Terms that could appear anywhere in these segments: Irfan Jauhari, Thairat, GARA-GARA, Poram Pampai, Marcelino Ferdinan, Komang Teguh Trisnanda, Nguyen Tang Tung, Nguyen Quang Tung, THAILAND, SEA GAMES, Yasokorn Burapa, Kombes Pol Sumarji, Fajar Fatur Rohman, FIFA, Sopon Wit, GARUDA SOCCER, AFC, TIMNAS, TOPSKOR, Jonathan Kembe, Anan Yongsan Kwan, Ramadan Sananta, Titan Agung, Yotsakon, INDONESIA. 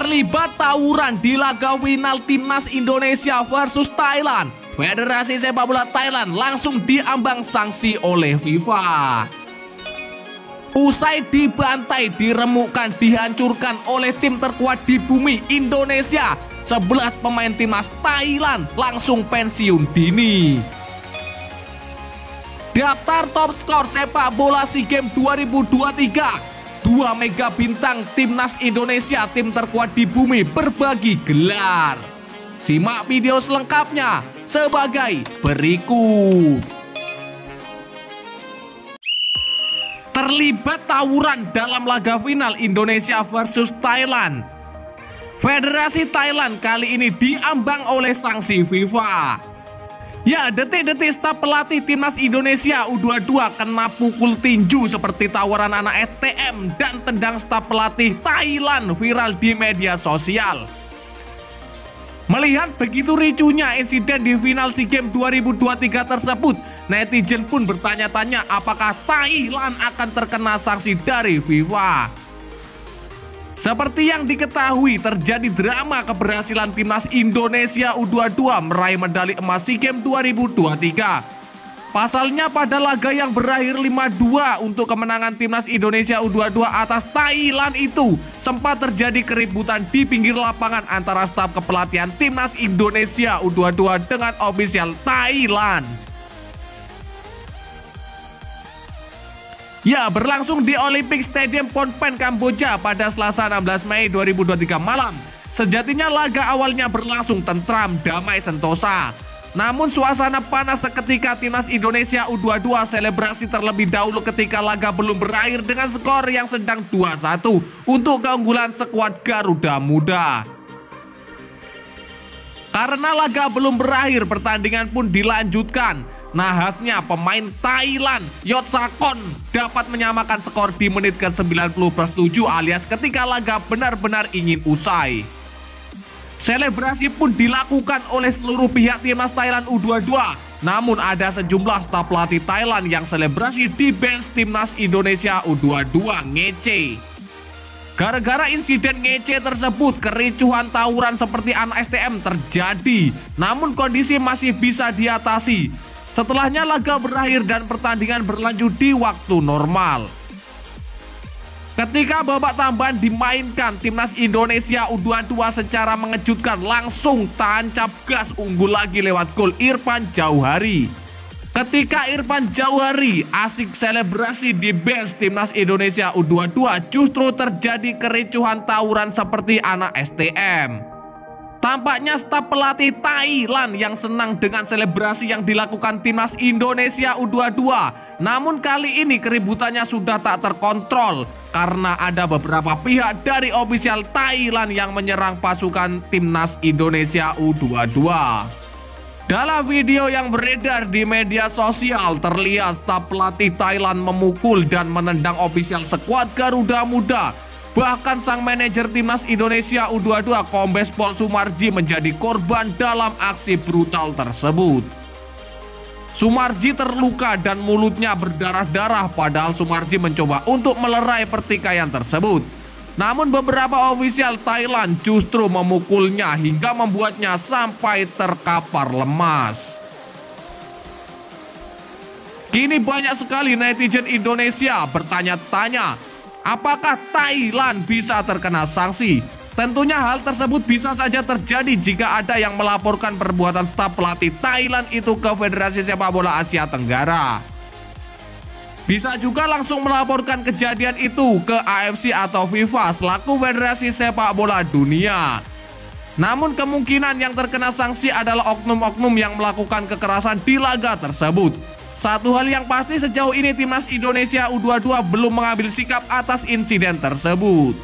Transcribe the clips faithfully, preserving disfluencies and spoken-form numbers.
terlibat tawuran di laga final Timnas Indonesia versus Thailand. Federasi Sepak Bola Thailand langsung diambang sanksi oleh FIFA. Usai dibantai, diremukkan, dihancurkan oleh tim terkuat di bumi, Indonesia, sebelas pemain timnas Thailand langsung pensiun dini. Daftar top skor sepak bola SEA Games dua ribu dua puluh tiga. Dua mega bintang timnas Indonesia, tim terkuat di bumi, berbagi gelar. Simak video selengkapnya sebagai berikut. Terlibat tawuran dalam laga final Indonesia versus Thailand. Federasi Thailand kali ini diambang oleh sanksi FIFA. Ya, detik-detik staf pelatih timnas Indonesia U dua puluh dua kena pukul tinju seperti tawaran anak S T M dan tendang staf pelatih Thailand viral di media sosial. Melihat begitu ricuhnya insiden di final SEA Games dua ribu dua puluh tiga tersebut, netizen pun bertanya-tanya apakah Thailand akan terkena sanksi dari FIFA. Seperti yang diketahui, terjadi drama keberhasilan timnas Indonesia U dua puluh dua meraih medali emas SEA Games dua ribu dua puluh tiga. Pasalnya pada laga yang berakhir lima dua untuk kemenangan timnas Indonesia U dua puluh dua atas Thailand itu, sempat terjadi keributan di pinggir lapangan antara staf kepelatihan timnas Indonesia U dua puluh dua dengan ofisial Thailand. Ya, berlangsung di Olympic Stadium Phnom Penh, Kamboja pada Selasa enam belas Mei dua ribu dua puluh tiga malam. Sejatinya laga awalnya berlangsung tentram, damai, sentosa. Namun suasana panas seketika timnas Indonesia U dua puluh dua selebrasi terlebih dahulu ketika laga belum berakhir dengan skor yang sedang dua satu untuk keunggulan skuad Garuda Muda. Karena laga belum berakhir, pertandingan pun dilanjutkan. Nahasnya pemain Thailand Yotsakon dapat menyamakan skor di menit ke sembilan puluh plus tujuh alias ketika laga benar-benar ingin usai. Selebrasi pun dilakukan oleh seluruh pihak timnas Thailand U dua puluh dua, namun ada sejumlah staf pelatih Thailand yang selebrasi di bench timnas Indonesia U dua puluh dua ngece. Gara-gara insiden ngece tersebut, kericuhan tawuran seperti anak S T M terjadi, namun kondisi masih bisa diatasi. Setelahnya laga berakhir dan pertandingan berlanjut di waktu normal. Ketika babak tambahan dimainkan, timnas Indonesia U dua puluh dua secara mengejutkan langsung tancap gas, unggul lagi lewat gol Irfan Jauhari. Ketika Irfan Jauhari asik selebrasi di bench timnas Indonesia U dua puluh dua, justru terjadi kericuhan tawuran seperti anak S T M. Tampaknya staf pelatih Thailand yang senang dengan selebrasi yang dilakukan timnas Indonesia U dua puluh dua. Namun kali ini keributannya sudah tak terkontrol karena ada beberapa pihak dari ofisial Thailand yang menyerang pasukan timnas Indonesia U dua puluh dua. Dalam video yang beredar di media sosial, terlihat staf pelatih Thailand memukul dan menendang ofisial skuad Garuda Muda. Bahkan sang manajer timnas Indonesia U dua puluh dua Kombes Pol Sumarji menjadi korban dalam aksi brutal tersebut. Sumarji terluka dan mulutnya berdarah-darah, padahal Sumarji mencoba untuk melerai pertikaian tersebut. Namun beberapa ofisial Thailand justru memukulnya hingga membuatnya sampai terkapar lemas. Kini banyak sekali netizen Indonesia bertanya-tanya, apakah Thailand bisa terkena sanksi? Tentunya hal tersebut bisa saja terjadi jika ada yang melaporkan perbuatan staf pelatih Thailand itu ke Federasi Sepak Bola Asia Tenggara. Bisa juga langsung melaporkan kejadian itu ke A F C atau FIFA selaku Federasi Sepak Bola Dunia. Namun kemungkinan yang terkena sanksi adalah oknum-oknum yang melakukan kekerasan di laga tersebut. Satu hal yang pasti, sejauh ini timnas Indonesia U dua puluh dua belum mengambil sikap atas insiden tersebut.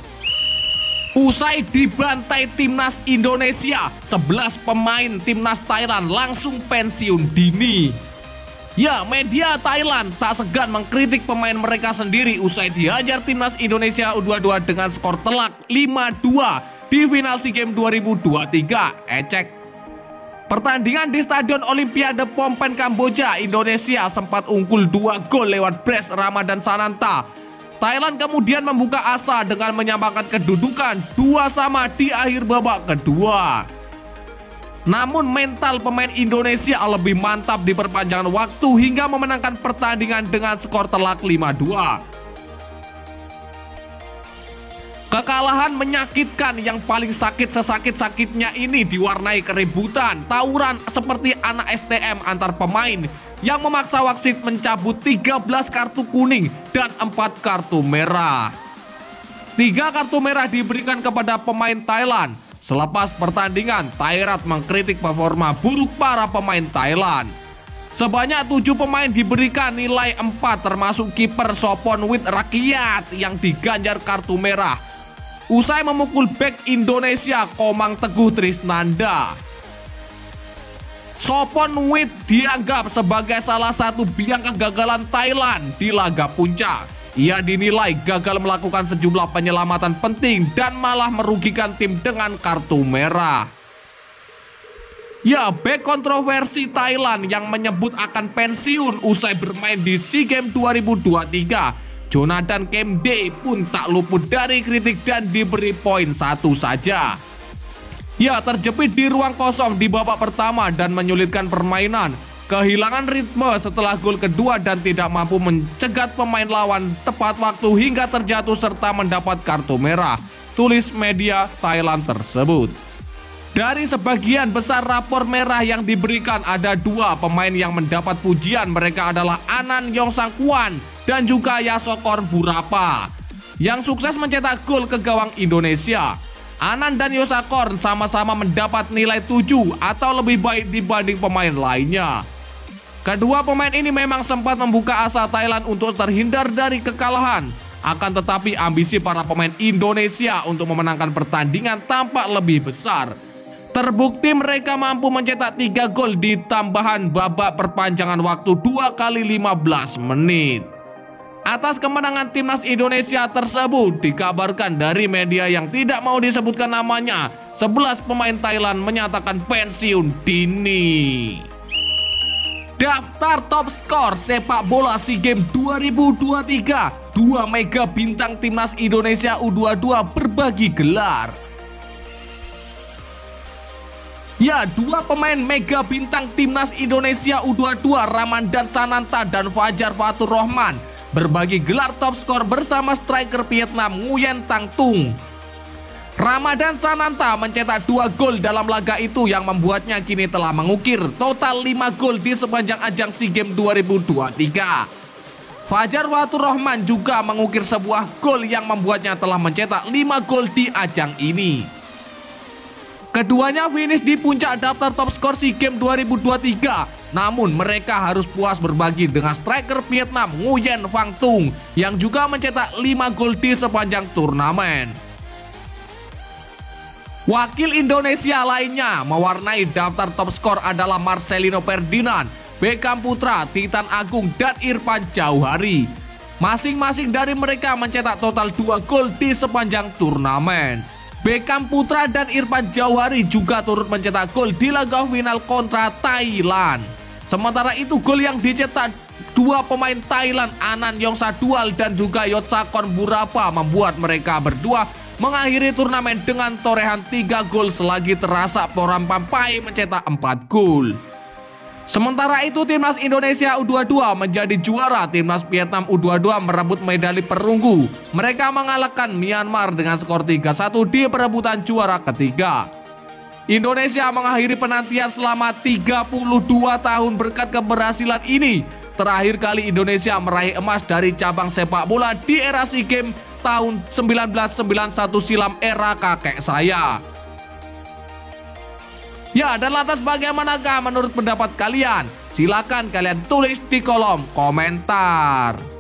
Usai dibantai timnas Indonesia, sebelas pemain timnas Thailand langsung pensiun dini. Ya, media Thailand tak segan mengkritik pemain mereka sendiri usai dihajar timnas Indonesia U dua puluh dua dengan skor telak lima dua di final SEA Games dua ribu dua puluh tiga. Ecek. Pertandingan di Stadion Olimpiade Phnom Penh, Kamboja, Indonesia sempat unggul dua gol lewat brace Ramadan Sananta. Thailand kemudian membuka asa dengan menyamakan kedudukan dua sama di akhir babak kedua. Namun mental pemain Indonesia lebih mantap di perpanjangan waktu hingga memenangkan pertandingan dengan skor telak lima dua. Kekalahan menyakitkan yang paling sakit sesakit-sakitnya ini diwarnai keributan, tawuran seperti anak S T M antar pemain yang memaksa wasit mencabut tiga belas kartu kuning dan empat kartu merah. Tiga kartu merah diberikan kepada pemain Thailand. Selepas pertandingan, Thairat mengkritik performa buruk para pemain Thailand. Sebanyak tujuh pemain diberikan nilai empat termasuk kiper Sopon Wit Rakyat yang diganjar kartu merah usai memukul bek Indonesia Komang Teguh Trisnanda. Sopon Wit dianggap sebagai salah satu biang kegagalan Thailand di laga puncak. Ia dinilai gagal melakukan sejumlah penyelamatan penting dan malah merugikan tim dengan kartu merah. Ya, bek kontroversi Thailand yang menyebut akan pensiun usai bermain di SEA Games dua ribu dua puluh tiga. Jonathan Kembe pun tak luput dari kritik dan diberi poin satu saja. Ya, terjepit di ruang kosong di babak pertama dan menyulitkan permainan. Kehilangan ritme setelah gol kedua dan tidak mampu mencegat pemain lawan tepat waktu hingga terjatuh serta mendapat kartu merah, tulis media Thailand tersebut. Dari sebagian besar rapor merah yang diberikan, ada dua pemain yang mendapat pujian. Mereka adalah Anan Yongsan Kwan dan juga Yasokorn Burapa yang sukses mencetak gol ke gawang Indonesia. Anan dan Yotsakon sama-sama mendapat nilai tujuh atau lebih baik dibanding pemain lainnya. Kedua pemain ini memang sempat membuka asa Thailand untuk terhindar dari kekalahan. Akan tetapi ambisi para pemain Indonesia untuk memenangkan pertandingan tampak lebih besar. Terbukti mereka mampu mencetak tiga gol di tambahan babak perpanjangan waktu dua kali lima belas menit. Atas kemenangan timnas Indonesia tersebut, dikabarkan dari media yang tidak mau disebutkan namanya, sebelas pemain Thailand menyatakan pensiun dini. Daftar top skor sepak bola SEA Games dua ribu dua puluh tiga, dua mega bintang timnas Indonesia U dua puluh dua berbagi gelar. Ya, dua pemain mega bintang timnas Indonesia U dua puluh dua, Ramadan Sananta dan Fajar Fatur Rohman, berbagi gelar top skor bersama striker Vietnam Nguyen Tang Tung. Ramadan Sananta mencetak dua gol dalam laga itu yang membuatnya kini telah mengukir total lima gol di sepanjang ajang SEA Games dua ribu dua puluh tiga. Fajar Fatur Rohman juga mengukir sebuah gol yang membuatnya telah mencetak lima gol di ajang ini. Keduanya finish di puncak daftar top skor SEA Games dua ribu dua puluh tiga. Namun mereka harus puas berbagi dengan striker Vietnam Nguyen Quang Tung yang juga mencetak lima gol di sepanjang turnamen. Wakil Indonesia lainnya mewarnai daftar top skor adalah Marcelino Ferdinan, Beckham Putra, Titan Agung, dan Irfan Jauhari. Masing-masing dari mereka mencetak total dua gol di sepanjang turnamen. Beckham Putra dan Irfan Jauhari juga turut mencetak gol di laga final kontra Thailand. Sementara itu, gol yang dicetak dua pemain Thailand, Anan Yongsa Dual dan juga Yotsakon Burapa, membuat mereka berdua mengakhiri turnamen dengan torehan tiga gol selagi terasa Poram Pampai mencetak empat gol. Sementara itu, timnas Indonesia U dua puluh dua menjadi juara. Timnas Vietnam U dua puluh dua merebut medali perunggu. Mereka mengalahkan Myanmar dengan skor tiga satu di perebutan juara ketiga. Indonesia mengakhiri penantian selama tiga puluh dua tahun berkat keberhasilan ini. Terakhir kali Indonesia meraih emas dari cabang sepak bola di era SEA Games tahun seribu sembilan ratus sembilan puluh satu silam era kakek saya. Ya, dan lantas bagaimanakah menurut pendapat kalian? Silakan kalian tulis di kolom komentar.